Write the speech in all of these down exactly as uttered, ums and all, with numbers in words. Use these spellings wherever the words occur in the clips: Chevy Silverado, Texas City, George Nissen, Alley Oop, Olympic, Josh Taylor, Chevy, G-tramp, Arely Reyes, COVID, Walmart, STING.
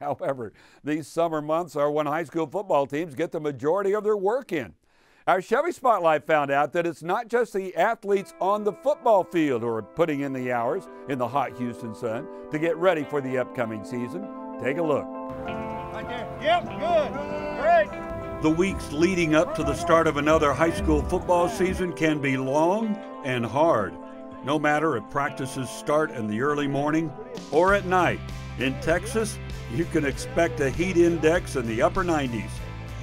However, these summer months are when high school football teams get the majority of their work in. Our Chevy Spotlight found out that it's not just the athletes on the football field who are putting in the hours in the hot Houston sun to get ready for the upcoming season. Take a look. Right there. Yep, good. Great. The weeks leading up to the start of another high school football season can be long and hard. No matter if practices start in the early morning or at night, in Texas, you can expect a heat index in the upper nineties.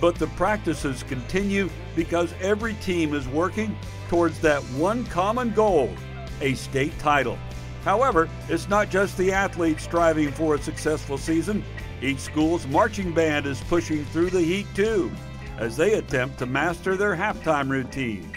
But the practices continue because every team is working towards that one common goal, a state title. However, it's not just the athletes striving for a successful season. Each school's marching band is pushing through the heat too, as they attempt to master their halftime routine.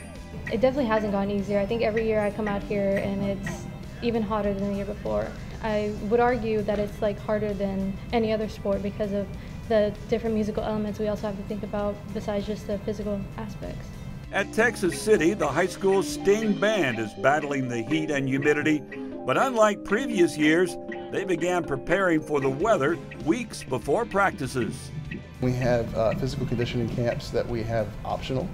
It definitely hasn't gotten easier. I think every year I come out here and it's even hotter than the year before. I would argue that it's like harder than any other sport because of the different musical elements we also have to think about besides just the physical aspects. At Texas City, the high school STING band is battling the heat and humidity, but unlike previous years, they began preparing for the weather weeks before practices. We have uh, physical conditioning camps that we have optional.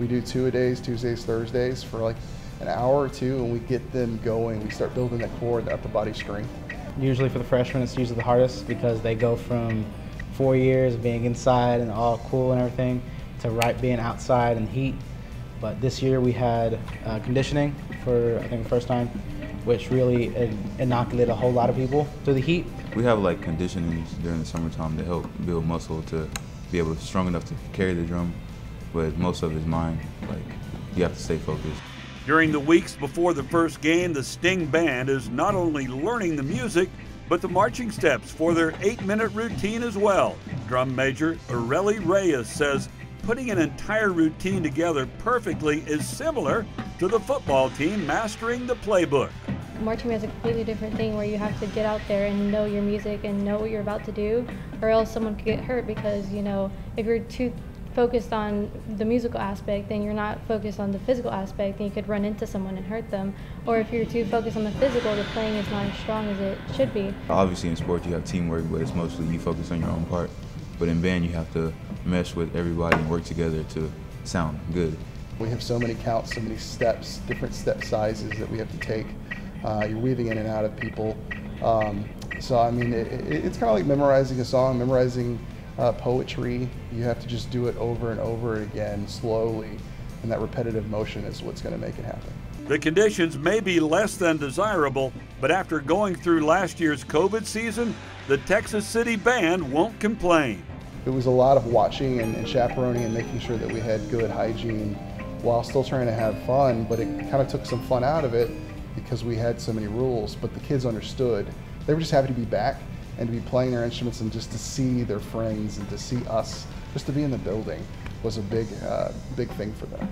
We do two-a-days, Tuesdays, Thursdays for like an hour or two, and we get them going. We start building that core and the upper body strength. Usually for the freshmen, it's usually the hardest because they go from four years being inside and all cool and everything to right being outside and heat. But this year we had uh, conditioning for, I think, the first time, which really inoculated a whole lot of people through the heat. We have like conditioning during the summertime to help build muscle to be able to strong enough to carry the drum, but most of it's mind. Like, you have to stay focused. During the weeks before the first game, the STING band is not only learning the music, but the marching steps for their eight-minute routine as well. Drum major Arely Reyes says putting an entire routine together perfectly is similar to the football team mastering the playbook. Marching band is a completely different thing where you have to get out there and know your music and know what you're about to do, or else someone could get hurt because, you know, if you're too focused on the musical aspect, then you're not focused on the physical aspect, and you could run into someone and hurt them. Or if you're too focused on the physical, the playing is not as strong as it should be. Obviously in sports you have teamwork, but it's mostly you focus on your own part. But in band you have to mesh with everybody and work together to sound good. We have so many counts, so many steps, different step sizes that we have to take. Uh, you're weaving in and out of people. Um, so, I mean, it, it, it's kind of like memorizing a song, memorizing uh, poetry. You have to just do it over and over again, slowly, and that repetitive motion is what's going to make it happen. The conditions may be less than desirable, but after going through last year's COVID season, the Texas City band won't complain. It was a lot of watching and, and chaperoning and making sure that we had good hygiene while still trying to have fun, but it kind of took some fun out of it because we had so many rules, but the kids understood. They were just happy to be back and to be playing their instruments and just to see their friends and to see us, just to be in the building was a big, uh, big thing for them.